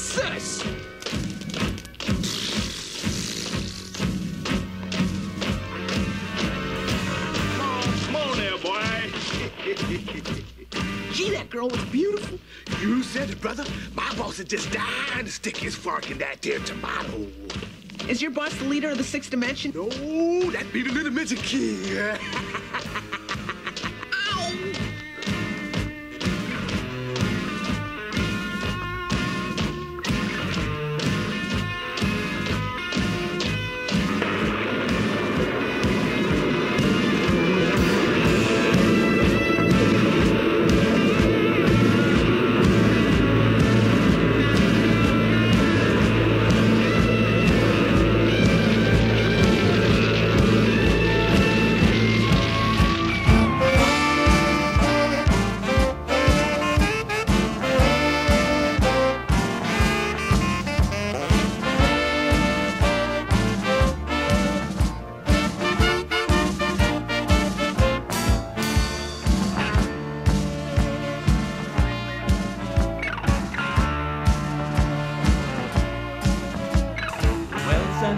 What's this? Oh, come on there, boy. Gee, that girl was beautiful. You said it, brother. My boss is just dying to stick his fork in that there tomato. Is your boss the leader of the Sixth Dimension? No, that'd be the Little Midget King.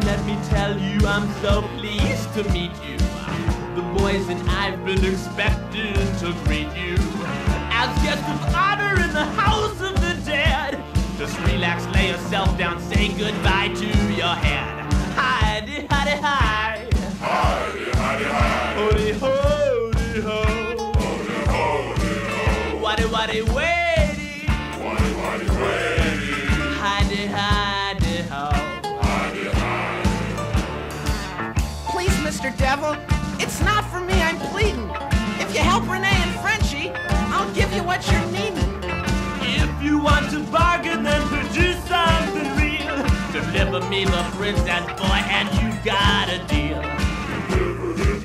Let me tell you, I'm so pleased to meet you. The boys and I've been expecting to greet you. As guests of honor in the house of the dead, just relax, lay yourself down, say goodbye to your head. Hidey, hidey, hi. Hidey, hidey, hi. Hody, hody, ho. Hody, hody, ho. Waddy, waddy, waddy. Waddy, waddy, waddy. Hidey, hidey, ho. Mr. Devil, it's not for me, I'm pleading. If you help Renee and Frenchy, I'll give you what you're needing. If you want to bargain, then produce something real. Deliver me the princess, boy, and you got a deal.